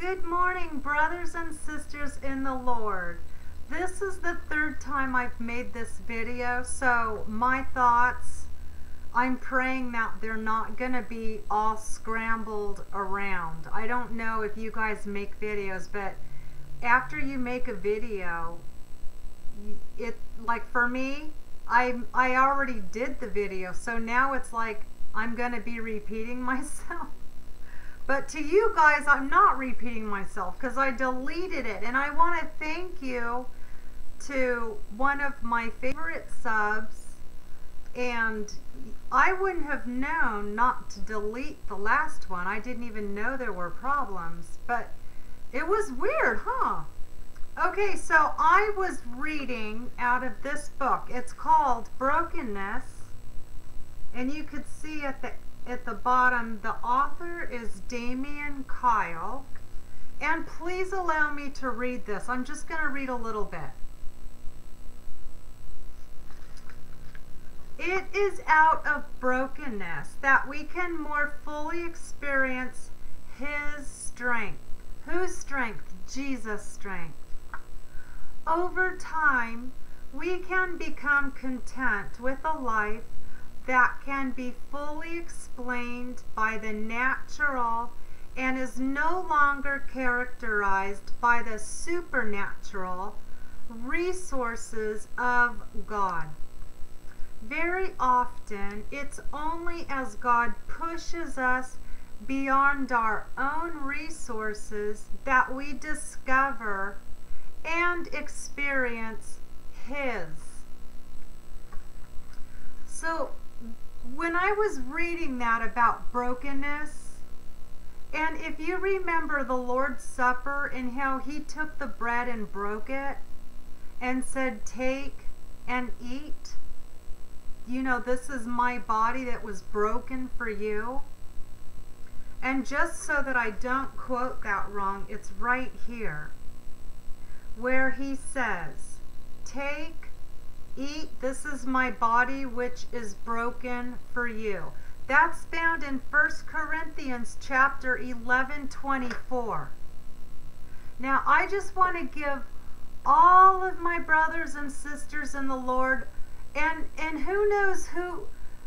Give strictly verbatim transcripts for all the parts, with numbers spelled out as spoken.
Good morning, brothers and sisters in the Lord. This is the third time I've made this video, so my thoughts, I'm praying that they're not going to be all scrambled around. I don't know if you guys make videos, but after you make a video, it, like for me, I, I already did the video, so now it's like I'm going to be repeating myself. But to you guys, I'm not repeating myself because I deleted it. And I want to thank you to one of my favorite subs. And I wouldn't have known not to delete the last one. I didn't even know there were problems. But it was weird, huh? Okay, so I was reading out of this book. It's called Brokenness. And you could see at the At the bottom, the author is Damien Kyle. And please allow me to read this. I'm just going to read a little bit. It is out of brokenness that we can more fully experience His strength. Whose strength? Jesus' strength. Over time, we can become content with a life that can be fully explained by the natural and is no longer characterized by the supernatural resources of God. Very often, it's only as God pushes us beyond our own resources that we discover and experience His. So, when I was reading that about brokenness, and if you remember the Lord's Supper and how He took the bread and broke it and said, "Take and eat. You know, this is my body that was broken for you." And just so that I don't quote that wrong, it's right here where He says, "Take, eat, this is my body which is broken for you." That's found in First Corinthians chapter eleven twenty-four. Now I just want to give all of my brothers and sisters in the Lord, and and who knows who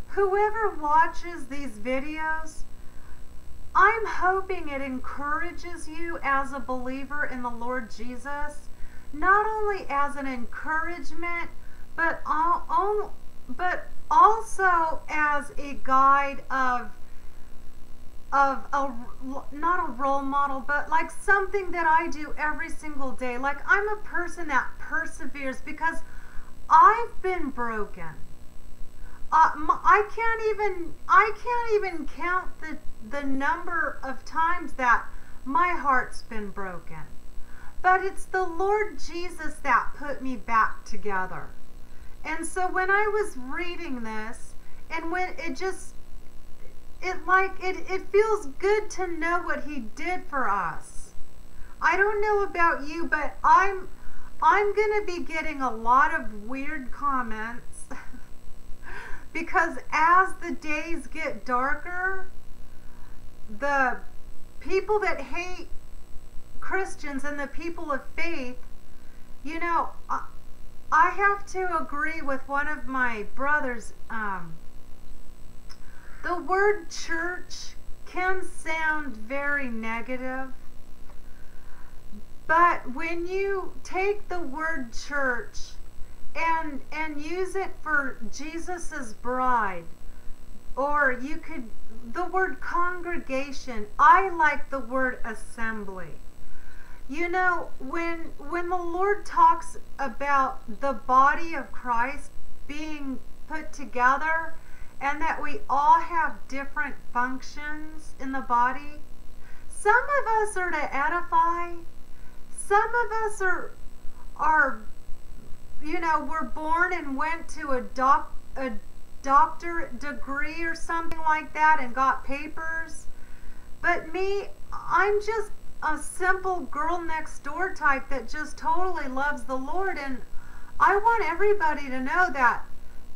whoever watches these videos, I'm hoping it encourages you as a believer in the Lord Jesus, not only as an encouragement, But, all, but also as a guide of, of a, not a role model, but like something that I do every single day. Like, I'm a person that perseveres because I've been broken. Uh, my, I can't even, I can't even count the, the number of times that my heart's been broken. But it's the Lord Jesus that put me back together. And so when I was reading this, and when it just, it like, it, it feels good to know what He did for us. I don't know about you, but I'm, I'm going to be getting a lot of weird comments because as the days get darker, the people that hate Christians and the people of faith, you know, I, I have to agree with one of my brothers. Um, the word church can sound very negative, but when you take the word church and and use it for Jesus's bride, or you could the word congregation. I like the word assembly. You know, when when the Lord talks about the body of Christ being put together and that we all have different functions in the body, some of us are to edify, some of us are, are you know, were born and went to a, doc, a doctorate degree or something like that and got papers. But me, I'm just a simple girl next door type that just totally loves the Lord, and I want everybody to know that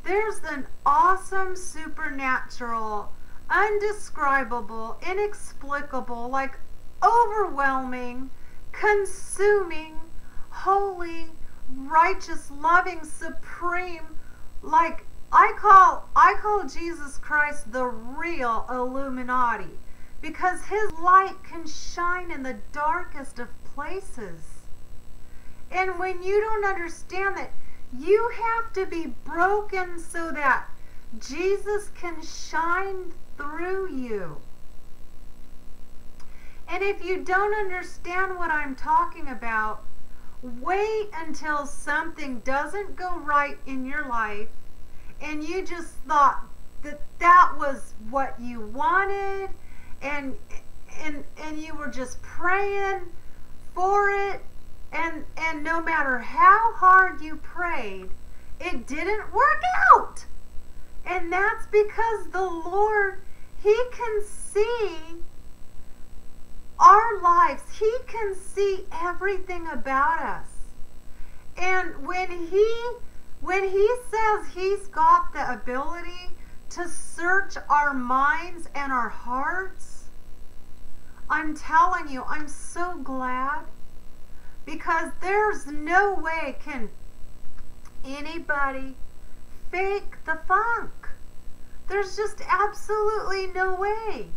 there's an awesome, supernatural, indescribable, inexplicable, like overwhelming, consuming, holy, righteous, loving, supreme. Like I call, I call Jesus Christ the real Illuminati, because his light can shine in the darkest of places. And when you don't understand that, you have to be broken so that Jesus can shine through you. And if you don't understand what I'm talking about, wait until something doesn't go right in your life and you just thought that that was what you wanted, and and and you were just praying for it, and and no matter how hard you prayed, it didn't work out. And that's because the Lord, he can see our lives. He can see everything about us. And when he when he says he's got the ability to search our minds and our hearts, I'm telling you, I'm so glad, because there's no way can anybody fake the funk. There's just absolutely no way.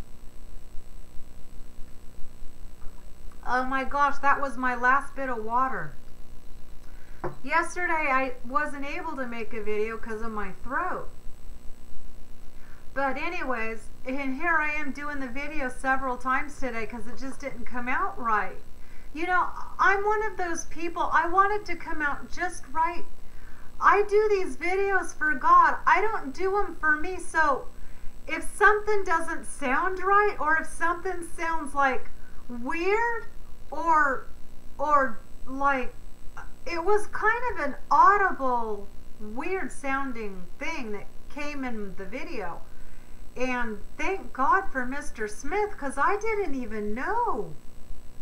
Oh my gosh, that was my last bit of water. Yesterday I wasn't able to make a video because of my throat. But anyways, and here I am doing the video several times today because it just didn't come out right. You know, I'm one of those people, I want it to come out just right. I do these videos for God. I don't do them for me. So if something doesn't sound right, or if something sounds like weird, or or like it was kind of an audible weird sounding thing that came in the video, and thank God for Mister Smith, because I didn't even know.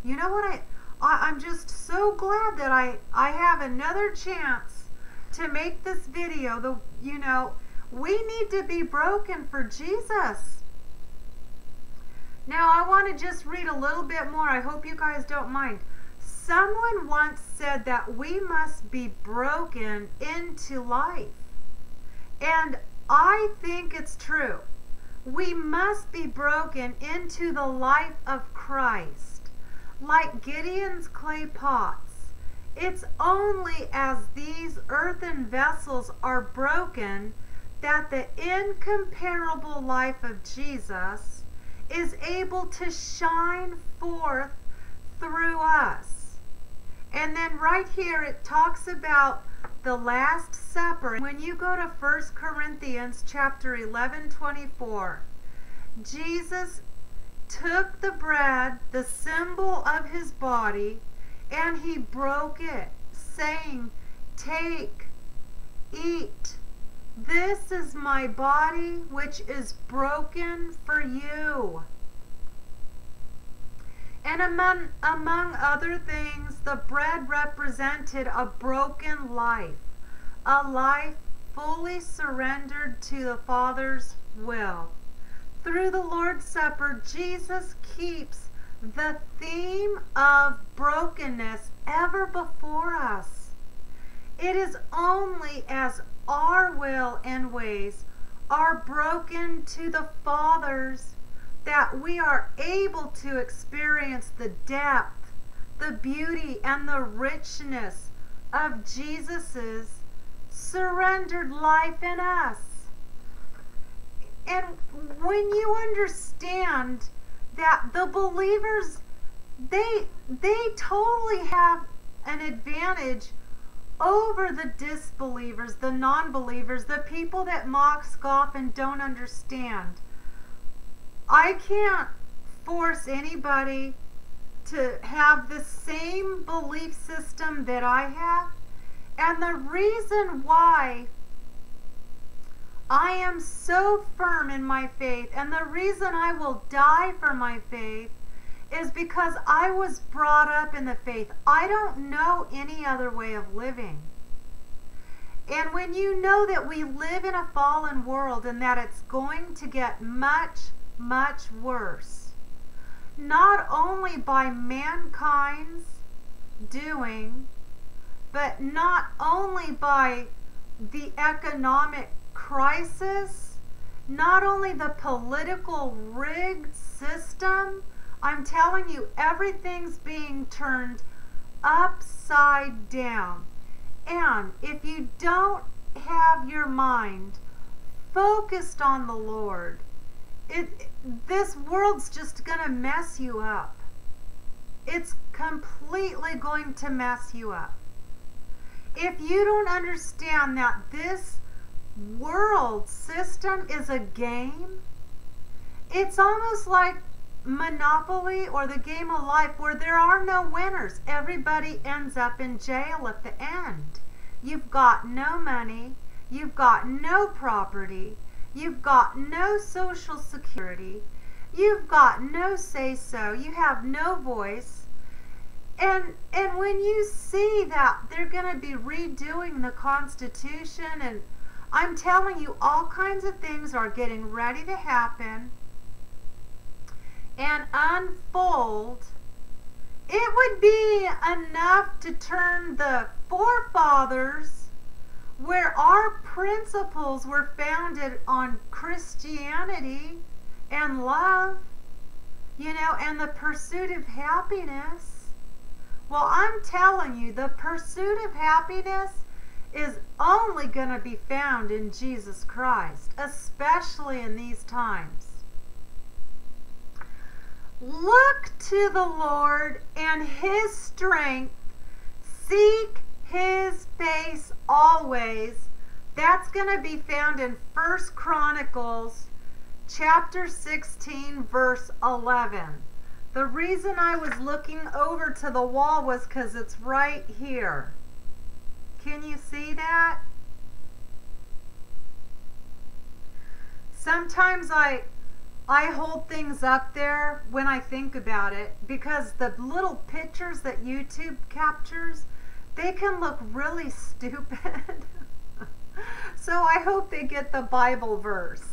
You know what, I, I I'm just so glad that I I have another chance to make this video. The you know, we need to be broken for Jesus. Now I want to just read a little bit more. I hope you guys don't mind. Someone once said that we must be broken into life. And I think it's true. We must be broken into the life of Christ. Like Gideon's clay pots. It's only as these earthen vessels are broken that the incomparable life of Jesus is able to shine forth through us. And then right here it talks about the Last Supper. When you go to First Corinthians chapter eleven twenty-four, Jesus took the bread, the symbol of his body, and he broke it, saying, "Take, eat. This is my body, which is broken for you." And among, among other things, the bread represented a broken life, a life fully surrendered to the Father's will. Through the Lord's Supper, Jesus keeps the theme of brokenness ever before us. It is only as our will and ways are broken to the Father's that we are able to experience the depth, the beauty, and the richness of Jesus's surrendered life in us. And when you understand that, the believers, they they totally have an advantage over the disbelievers, the non-believers, the people that mock, scoff, and don't understand. I can't force anybody to have the same belief system that I have. And the reason why I am so firm in my faith, and the reason I will die for my faith, is because I was brought up in the faith. I don't know any other way of living. And when you know that we live in a fallen world and that it's going to get much, much worse, not only by mankind's doing, but not only by the economic crisis, not only the political rigged system. I'm telling you, everything's being turned upside down. And if you don't have your mind focused on the Lord, it this world's just going to mess you up. It's completely going to mess you up. If you don't understand that this world system is a game, it's almost like Monopoly or the game of life where there are no winners. Everybody ends up in jail at the end. You've got no money. You've got no property. You've got no social security. You've got no say-so. You have no voice. And and when you see that they're going to be redoing the Constitution, and I'm telling you, all kinds of things are getting ready to happen and unfold, it would be enough to turn the forefathers, where our principles were founded on Christianity and love, you know, and the pursuit of happiness. Well, I'm telling you, the pursuit of happiness is only going to be found in Jesus Christ, especially in these times. Look to the Lord and His strength. Seek His face always. That's going to be found in First Chronicles chapter sixteen, verse eleven. The reason I was looking over to the wall was because it's right here. Can you see that? Sometimes I... I hold things up there when I think about it, because the little pictures that YouTube captures, they can look really stupid. So I hope they get the Bible verse.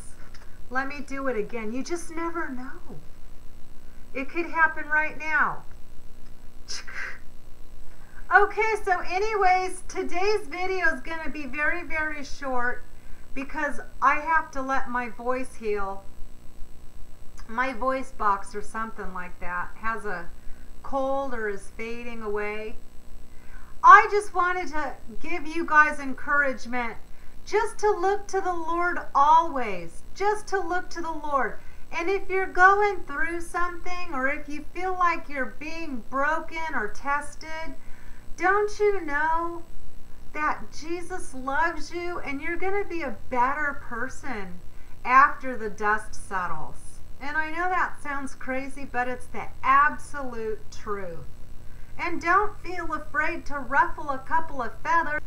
Let me do it again. You just never know. It could happen right now. Okay, so anyways, today's video is going to be very, very short because I have to let my voice heal. My voice box or something like that has a cold or is fading away. I just wanted to give you guys encouragement just to look to the Lord always, just to look to the Lord. And if you're going through something, or if you feel like you're being broken or tested, don't you know that Jesus loves you and you're going to be a better person after the dust settles? And I know that sounds crazy, but it's the absolute truth. And don't feel afraid to ruffle a couple of feathers.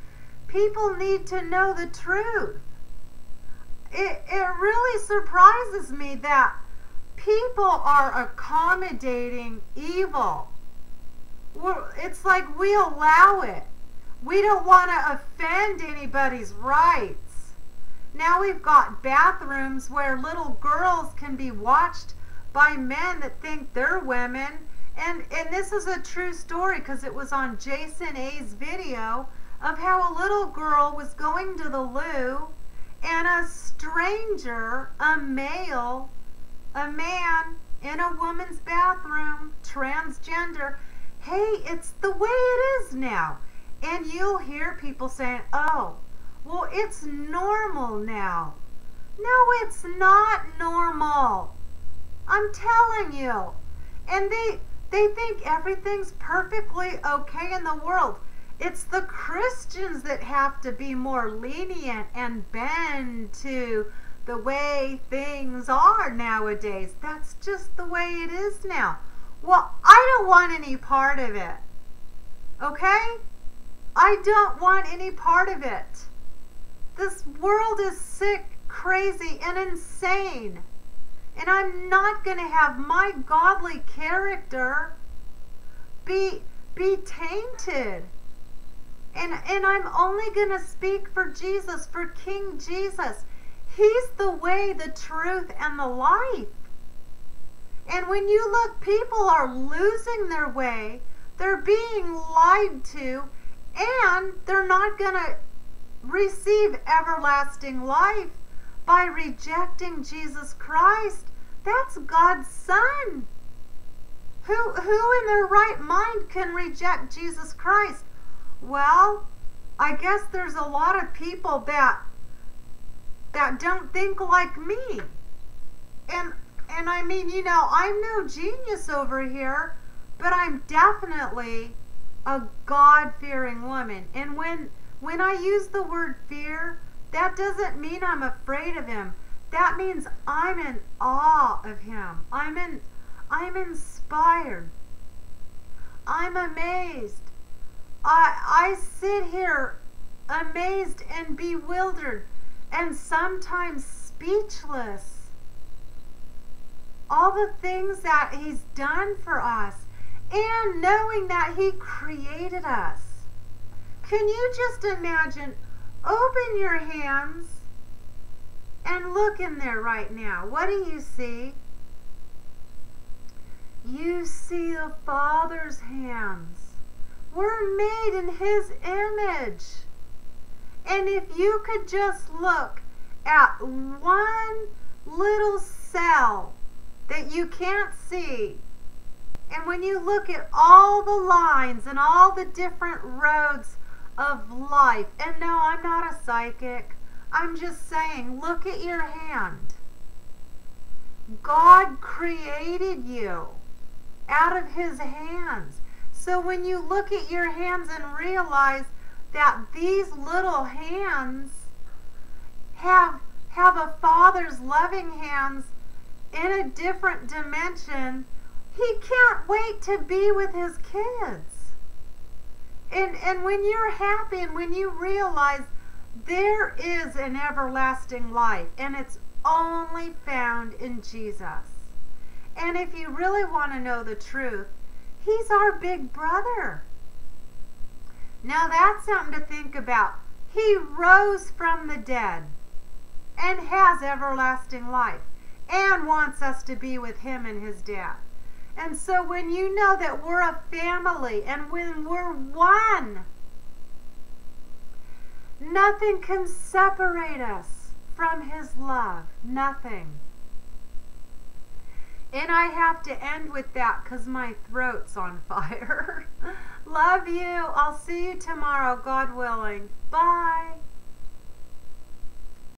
People need to know the truth. It, it really surprises me that people are accommodating evil. We're, it's like we allow it. We don't want to offend anybody's rights. Now we've got bathrooms where little girls can be watched by men that think they're women. And, and this is a true story because it was on Jason A's video of how a little girl was going to the loo and a stranger, a male, a man in a woman's bathroom, transgender. Hey, it's the way it is now. And you'll hear people saying, oh, well, it's normal now. No, it's not normal. I'm telling you. And they they think everything's perfectly okay in the world. It's the Christians that have to be more lenient and bend to the way things are nowadays. That's just the way it is now. Well, I don't want any part of it. Okay? I don't want any part of it. This world is sick, crazy, and insane. And I'm not going to have my godly character be, be tainted. And, and I'm only going to speak for Jesus, for King Jesus. He's the way, the truth, and the life. And when you look, people are losing their way. They're being lied to, and they're not going to receive everlasting life by rejecting Jesus Christ. That's God's Son. Who, who in their right mind can reject Jesus Christ? Well, I guess there's a lot of people that that don't think like me. And and I mean, you know, I'm no genius over here, but I'm definitely a God-fearing woman. And when when I use the word fear, that doesn't mean I'm afraid of him. That means I'm in awe of him. I'm in I'm inspired. I'm amazed. I, I sit here amazed and bewildered and sometimes speechless. All the things that he's done for us, and knowing that he created us. Can you just imagine? Open your hands and look in there right now. What do you see? You see the Father's hands. We're made in his image. And if you could just look at one little cell that you can't see, and when you look at all the lines and all the different roads of life, and no, I'm not a psychic, I'm just saying, look at your hand. God created you out of his hands. So when you look at your hands and realize that these little hands have, have a Father's loving hands in a different dimension, he can't wait to be with his kids. And, and when you're happy and when you realize there is an everlasting life and it's only found in Jesus. And if you really want to know the truth, he's our big brother. Now that's something to think about. He rose from the dead and has everlasting life and wants us to be with him in his death. And so when you know that we're a family and when we're one, nothing can separate us from his love. Nothing. And I have to end with that because my throat's on fire. Love you. I'll see you tomorrow, God willing. Bye.